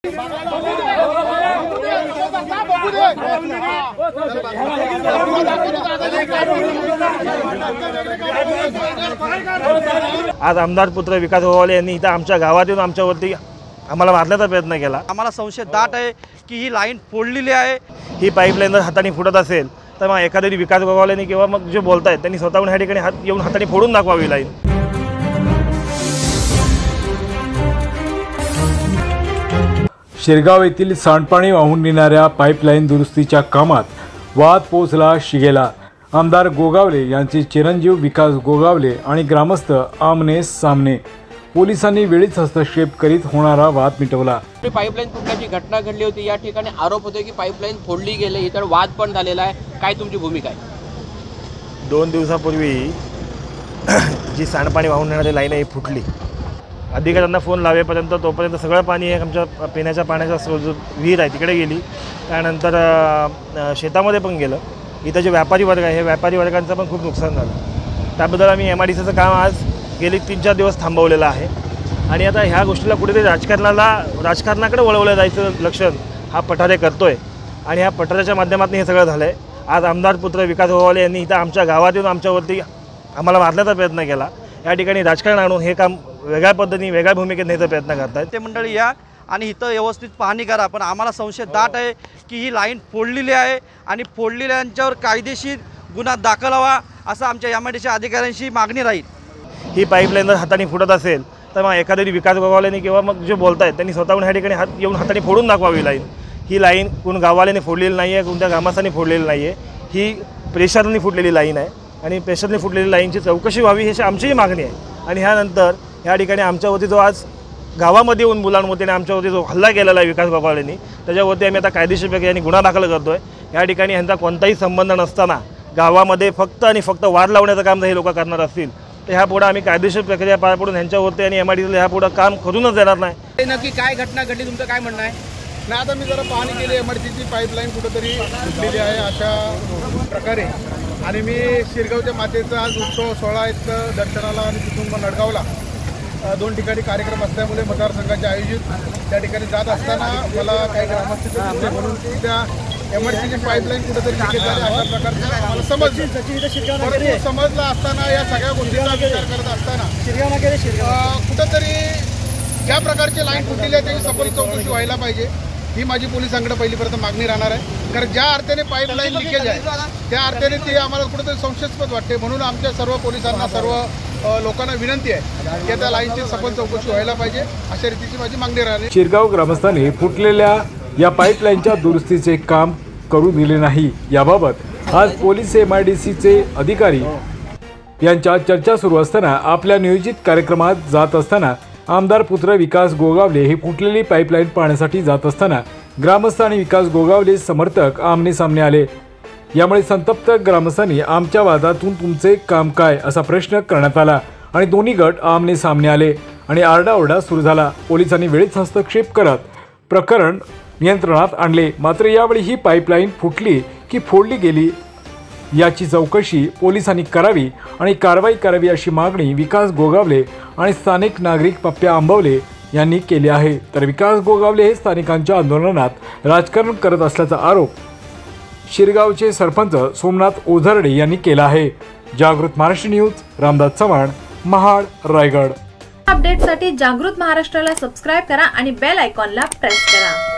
आज आमदार पुत्र विकास गोगावले यांनी इथं आमच्या गावात येऊन आमच्यावरती आम्हाला मारण्याचा प्रयत्न केला। आम्हाला संशय दाट आहे की ही लाईन फोडलेली आहे। ही पाईपलाईन जर हाताने फुटत असेल तर मग एखाद्या विकास गोगावलेंनी किंवा मग जे बोलतायत त्यांनी स्वतःहून या ठिकाणी हात येऊन हाताने फोडून दाखवावी लाईन। शिर्गाव येथील सांडपाणी वाहून नेणाऱ्या पाईपलाईन दुरुस्तीच्या कामात वाद पोचला शिगेला। आमदार गोगावले यांचे चिरंजीव विकास गोगावले आणि ग्रामस्थ आमने सामने। पोलिसांनी वेळीच हस्तक्षेप करीत होणारा वाद मिटवला। पाईपलाईन फुटण्याची घटना घडली होती, या ठिकाणी आरोप होते की पाईपलाईन फोडली गेली, इतर वाद पण झालेला आहे। काय तुमची भूमिका आहे? 2 दिवसापूर्वी जी सांडपाणी वाहून नेणारी लाईन आहे फुटली। अधिकाऱ्यांना फोन लावेपर्यंत तोपर्यंत सगळं पाणी एक आमच्या पिण्याच्या पाण्याचा स्रोत जो विहीर आहे तिकडे गेली, त्यानंतर शेतामध्ये पण गेलं। इथं जे व्यापारी वर्ग आहे, हे व्यापारी वर्गांचं पण खूप नुकसान झालं। त्याबद्दल आम्ही एमआरडीसीचं काम आज गेली 3-4 दिवस थांबवलेलं आहे। आणि आता ह्या गोष्टीला कुठेतरी राजकारणाकडे वळवलं जायचं लक्षण हा पठारे करतोय आणि ह्या पठाराच्या माध्यमातून हे सगळं झालं आहे। आज आमदार पुत्र विकास गोगावले यांनी इथं आमच्या गावात येऊन आमच्यावरती आम्हाला मारण्याचा प्रयत्न केला। या ठिकाणी राजकारण आणून हे काम वेगळ्या पद्धतीने वेगळ्या भूमिकेत न्यायचा प्रयत्न करतात। ते मंडळी या आणि इथं व्यवस्थित पाहणी करा, पण आम्हाला संशय दाट आहे की ही लाईन फोडलेली आहे आणि फोडलेल्यांच्यावर कायदेशीर गुन्हा दाखल व्हावा असं आमच्या एमआयडीसीच्या अधिकाऱ्यांशी मागणी राहील। ही पाईपलाईन जर हाताने फुटत असेल तर मग एखाद्या विकास गोगावलेंनी किंवा मग जे बोलतायत त्यांनी स्वतःहून ह्या ठिकाणी हात येऊन हाताने फोडून दाखवावी लाईन। ही लाईन कोण गाववाल्याने फोडलेली नाही आहे, कोणत्या ग्रामस्थांनी फोडलेली नाही आहे, ही प्रेशरने फुटलेली लाईन आहे आणि पेशंटने फुटलेली लाईनची चौकशी व्हावी ही आमचीही मागणी आहे। आणि ह्यानंतर या ठिकाणी आमच्यावरती जो आज गावामध्ये येऊन मुलांवरतीने आमच्यावरती जो हल्ला केलेला आहे विकास गोगावलेंनी, त्याच्यावरती आम्ही आता कायदेशीर प्रक्रियेने गुन्हा दाखल करतो आहे। या ठिकाणी ह्यांचा कोणताही संबंध नसताना गावामध्ये फक्त आणि फक्त वाद लावण्याचं काम जर हे लोक करणार असतील तर ह्यापुढे आम्ही कायदेशीर प्रक्रिया पार पडून ह्यांच्यावरती आणि एमआयडीसीला ह्यापुढे काम करूनच देणार नाही। नक्की काय घटना घडली, तुमचं काय म्हणणं आहे? नाही, आता मी जरा पाहणी केली, एमआरसीची पाईपलाईन कुठंतरी फुटलेली आहे अशा प्रकारे। आणि मी शिरगावच्या मातेचा आज उत्सव सोहळा इथं दर्शनाला आणि तिथून मग नडगावला 2 ठिकाणी कार्यक्रम असल्यामुळे मतदारसंघाचे आयोजित त्या ठिकाणी जात असताना मला काही ग्रामस्थांचे म्हणून त्या एमआरसीची पाईपलाईन कुठंतरी लिकेज झाली अशा प्रकारचं आम्हाला समजलं। परंतु समजलं असताना या सगळ्या गोष्टीचा विचार करत असताना कुठंतरी ज्या प्रकारची लाईन फुटलेली आहे त्याची सखोल चौकशी व्हायला पाहिजे, ही माझी पोलिसांकडे पहिलीपर्यंत मागणी राहणार आहे। कारण ज्या अर्थाने पाईपलाईन लिकेज आहे त्या अर्थाने ते आम्हाला कुठेतरी संशयास्पद वाटते। म्हणून आमच्या सर्व पोलिसांना सर्व लोकांना विनंती आहे की त्या लाईनची सखोल चौकशी व्हायला पाहिजे, अशा रीतीची माझी मागणी राहणार। शिरगाव ग्रामस्थांनी फुटलेल्या या पाईपलाईनच्या दुरुस्तीचे काम करू दिले नाही याबाबत आज पोलीस एमआयडीसीचे अधिकारी यांच्या चर्चा सुरू असताना आपल्या नियोजित कार्यक्रमात जात असताना आमदार पुत्र विकास गोगावले हे फुटलेली पाईपलाईन पाहण्यासाठी जात असताना ग्रामस्थ आणि विकास गोगावले समर्थक आमने सामने आले। यामुळे संतप्त ग्रामस्थांनी आमच्या वादातून तुमचे काम काय असा प्रश्न करण्यात आला आणि दोन्ही गट आमने सामने आले आणि आरडाओरडा सुरू झाला। पोलिसांनी वेळीच हस्तक्षेप करत प्रकरण नियंत्रणात आणले, मात्र यावेळी ही पाईपलाईन फुटली की फोडली गेली याची चौकशी पोलिसांनी करावी आणि कारवाई करावी अशी मागणी विकास गोगावले आणि स्थानिक नागरिक पप्प्या आंबवले यांनी केली आहे। तर विकास गोगावले हे स्थानिकांच्या आंदोलनात राजकारण करत असल्याचा आरोप शिरगावचे सरपंच सोमनाथ ओझर्डे यांनी केला आहे। जागृत महाराष्ट्र न्यूज, रामदास चव्हाण, महाड, रायगड। अपडेटसाठी जागृत महाराष्ट्राला सबस्क्राइब करा आणि बेल आयकॉनला प्रेस करा।